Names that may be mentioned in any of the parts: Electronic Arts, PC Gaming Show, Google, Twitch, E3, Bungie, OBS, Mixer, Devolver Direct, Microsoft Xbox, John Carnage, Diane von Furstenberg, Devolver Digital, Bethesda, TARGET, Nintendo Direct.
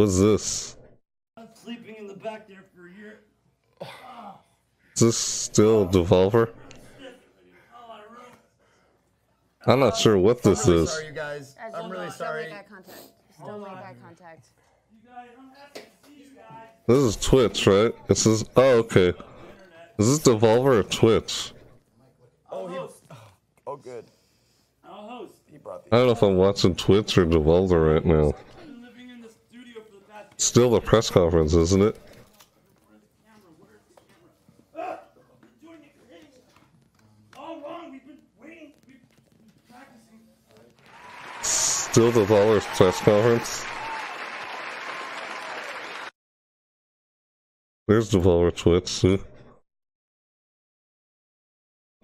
What's this? I was sleeping in the back there for a year. Oh. Is this still Devolver? I'm not sure what this is. I'm really sorry, you guys. I'm really sorry. Still late eye contact. Still late eye contact. This is Twitch, right? This is. Oh, okay. Is this Devolver or Twitch? Oh, he was, oh, good. I'll host. He brought the. I don't know if I'm watching Twitch or Devolver right now. Still the press conference, isn't it? Still the Devolver's press conference. There's Devolver Twitch. Too.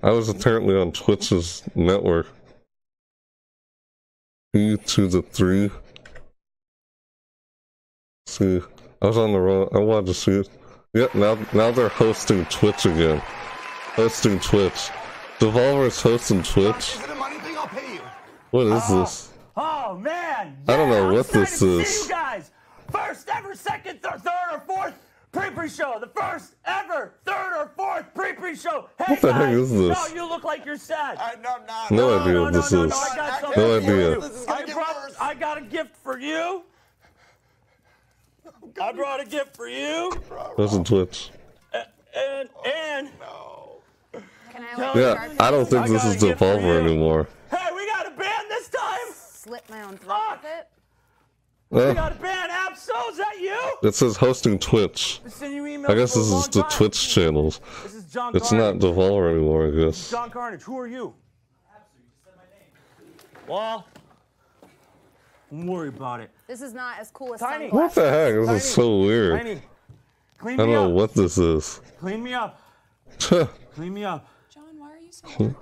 I was apparently on Twitch's network. 2 to the 3. See, I was on the wrong. I wanted to see it. Yep. Now they're hosting Twitch again. Hosting Twitch. Devolver's hosting Twitch. What is this? Oh man! Yeah, I don't know what this is. See you guys. First ever, second, third, or fourth pre show. The first ever, third, or fourth pre show. Hey, what the guys, heck is this? No, you look like you're sad. No idea what this is. I got a gift for you. I brought a gift for you. Listen, Twitch. And oh, no. Yeah, I don't think this is Devolver anymore. Hey, we got a band this time. Slit my own throat with it. We got a band. Absol, is that you? It says hosting Twitch. I guess this is the Twitch channels. This is John Carnage. It's not Devolver anymore, I guess. John Carnage, who are you? Well, don't worry about it. This is not as cool as Tiny. What the heck? This Tiny. Is so weird. Tiny. I don't know what this is. Clean me up. Clean me up. John, why are you so happy?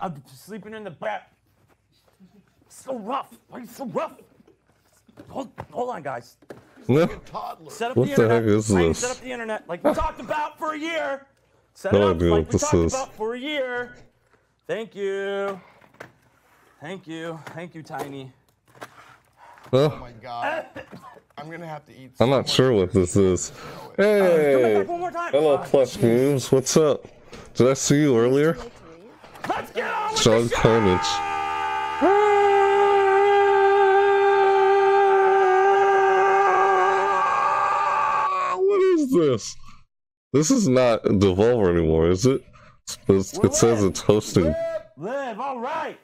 I'm sleeping in the back. So rough. Why are you so rough? Hold on, guys. No. Set up what the heck is this? Set up the internet like we talked about for a year. Set it up like we talked about for a year. Thank you. Thank you. Thank you, Tiny. Oh my God! I'm gonna have to eat. I'm not sure what this is. Hey! Hello, plush games. What's up? Did I see you earlier? Let's get on with John Carnage. What is this? This is not Devolver anymore, is it? It says it's hosting. Live, all right.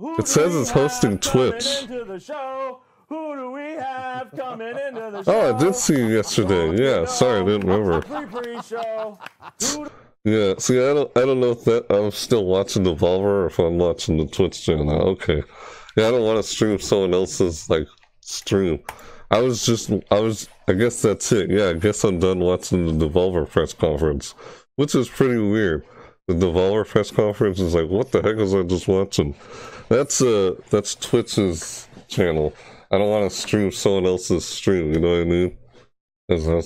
It says it's hosting Twitch. Who do we have coming into the show? Oh, I did see you yesterday. Yeah, sorry, I didn't remember. Yeah, see, I don't know if that I'm still watching Devolver or if I'm watching the Twitch channel. Okay, yeah, I don't want to stream someone else's like stream. I guess that's it. Yeah, I guess I'm done watching the Devolver press conference, which is pretty weird. The Devolver press conference is like, what the heck was I just watching? That's Twitch's channel. I don't want to stream someone else's stream. You know what I mean?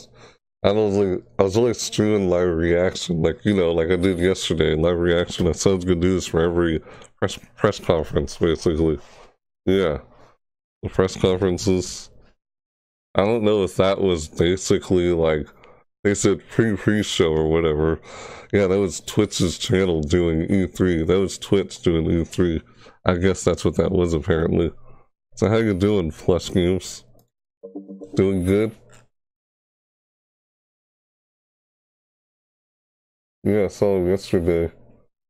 I was only streaming live reaction, like you know, like I did yesterday. Live reaction. That sounds good news for every press conference, basically. Yeah, the press conferences. I don't know if that was basically like. They said pre-show or whatever. Yeah, that was Twitch's channel doing E3. That was Twitch doing E3. I guess that's what that was apparently. So how you doing, Plush Games? Doing good? Yeah, I saw him yesterday.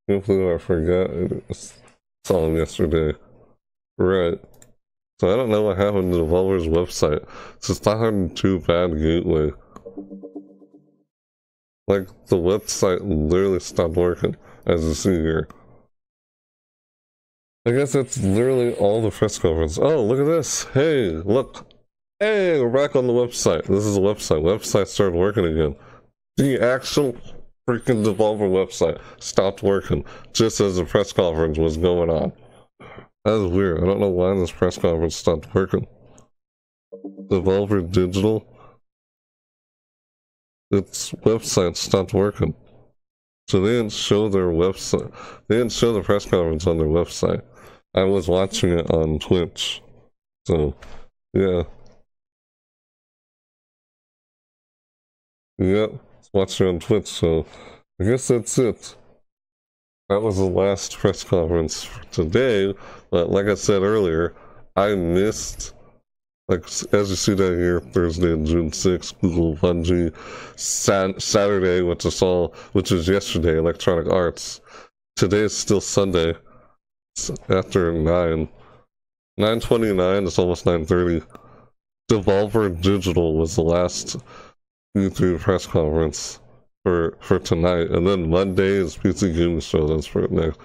Hopefully I forgot it. I saw him yesterday. Right. So I don't know what happened to Devolver's website. It's just 502 bad gateway. Like, the website literally stopped working, as you see here. I guess that's literally all the press conference. Oh, look at this. Hey, look. Hey, we're back on the website. This is the website. Website started working again. The actual freaking Devolver website stopped working just as the press conference was going on. That is weird. I don't know why this press conference stopped working. Devolver Digital. Its website stopped working, so they didn't show their website. They didn't show the press conference on their website. I was watching it on Twitch, so yeah. Yeah, watch you on Twitch, so I guess that's it. That was the last press conference for today, but like I said earlier, I missed, like, as you see down here, Thursday, June 6th, Google, Bungie, Saturday, which is yesterday, Electronic Arts. Today is still Sunday. It's after 9. 9:29, it's almost 9:30. Devolver Digital was the last E3 press conference for tonight, and then Monday is PC Gaming Show. That's for next.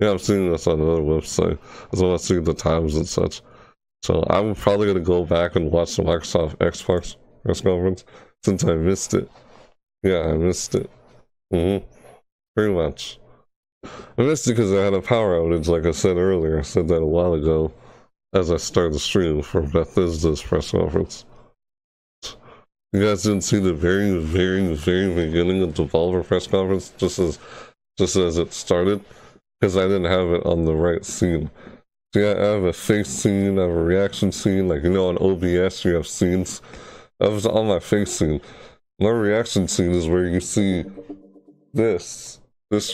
Yeah, I'm seeing this on another website. That's when I see the times and such. So I'm probably gonna go back and watch the Microsoft Xbox press conference since I missed it. Yeah, I missed it. Pretty much. I missed it because I had a power outage, like I said earlier. I said that a while ago as I started the stream for Bethesda's press conference. You guys didn't see the very, very beginning of the Devolver press conference, just as it started, because I didn't have it on the right scene. So yeah, I have a face scene, I have a reaction scene, like, you know, on OBS you have scenes. I was on my face scene. My reaction scene is where you see this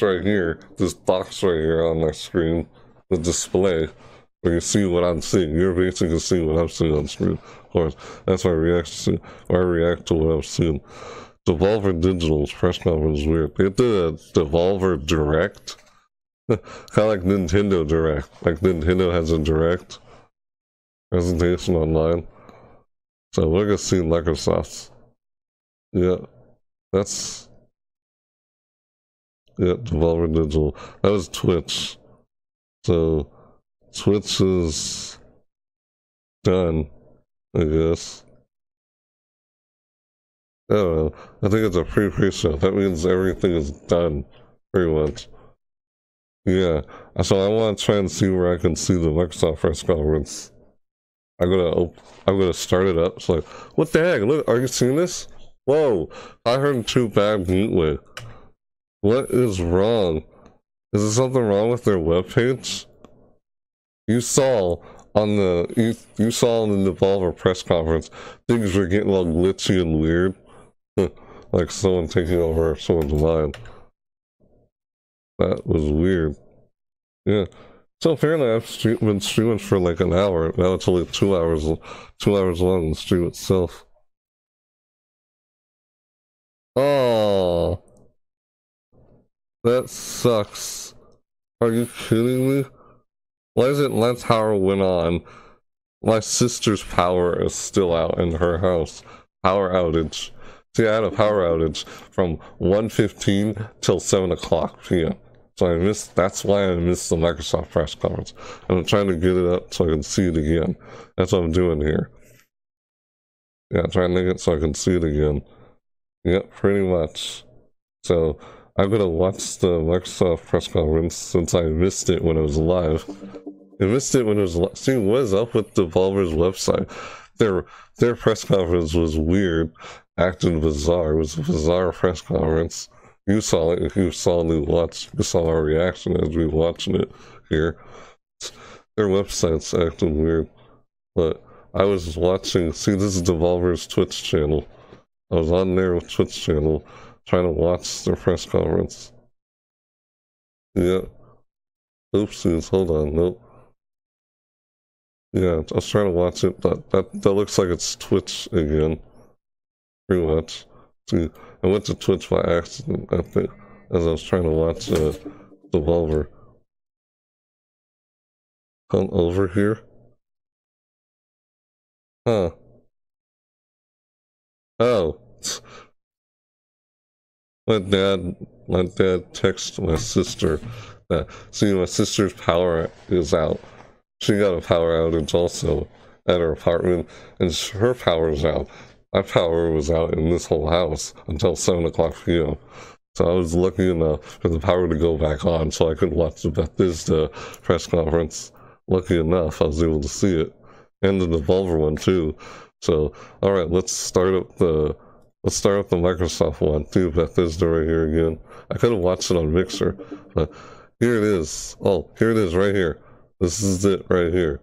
right here, this box right here on my screen, the display, where you see what I'm seeing. You're basically seeing what I'm seeing on screen. Of course, that's my reaction, where I react to what I've seen. Devolver Digital's press conference is weird. They did a Devolver Direct, kind of like Nintendo Direct. Like, Nintendo has a Direct presentation online. So we're gonna see Microsoft's. Yeah, that's, yeah, Devolver Digital. That was Twitch. So Twitch is done, I guess. I don't know. I think it's a pre-show. That means everything is done, pretty much. Yeah. So I want to try and see where I can see the Microsoft press conference. I'm gonna start it up. It's like, what the heck? Look, are you seeing this? Whoa! I heard too bad gateway. What is wrong? Is there something wrong with their webpage? You saw on the Devolver press conference, things were getting all glitchy and weird, like someone taking over someone's mind. That was weird. Yeah. So apparently I've been streaming for like an hour. Now it's only 2 hours. 2 hours long. The stream itself. Oh, that sucks. Are you kidding me? Why is it my power went on? My sister's power is still out in her house. Power outage. See, I had a power outage from 1:15 till 7 o'clock p.m. So I missed, that's why I missed the Microsoft press conference. And I'm trying to get it up so I can see it again. That's what I'm doing here. Yeah, I'm trying to make it so I can see it again. Yep, pretty much. So I'm gonna watch the Microsoft press conference since I missed it when it was live. I missed it when it was live. See, what is up with Devolver's website? Their press conference was weird, acting bizarre. It was a bizarre press conference. You saw it. You saw our reaction as we were watching it here. Their website's acting weird, but I was watching. See, this is Devolver's Twitch channel. I was on their Twitch channel, trying to watch their press conference. Yeah. Oopsies, hold on, nope. Yeah, I was trying to watch it, but that looks like it's Twitch again. Pretty much. See, I went to Twitch by accident, I think, as I was trying to watch Devolver. Come over here. Huh. Oh. My dad texted my sister that, see, my sister's power is out. She got a power outage also at her apartment, and her power is out. My power was out in this whole house until 7 o'clock p.m. So I was lucky enough for the power to go back on so I could watch the Bethesda press conference. Lucky enough, I was able to see it. And the Devolver one too. So, alright, let's start up the Microsoft one too. Bethesda right here again. I could have watched it on Mixer, but here it is. Oh, here it is right here. This is it right here.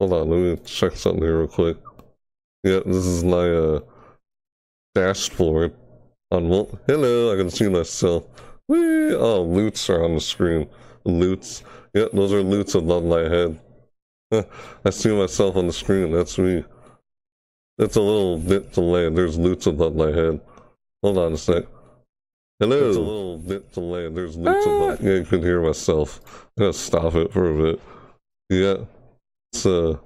Hold on, let me check something here real quick. Yeah, this is my dashboard on what? Hello, I can see myself. Whee! Oh, loots are on the screen. Loots. Yep, those are loots above my head. I see myself on the screen. That's me. It's a little bit delayed. There's loots above my head. Hold on a sec. Hello. It's a little bit delayed. There's loops above. Yeah, you can hear myself. I'm gonna stop it for a bit. Yeah. It's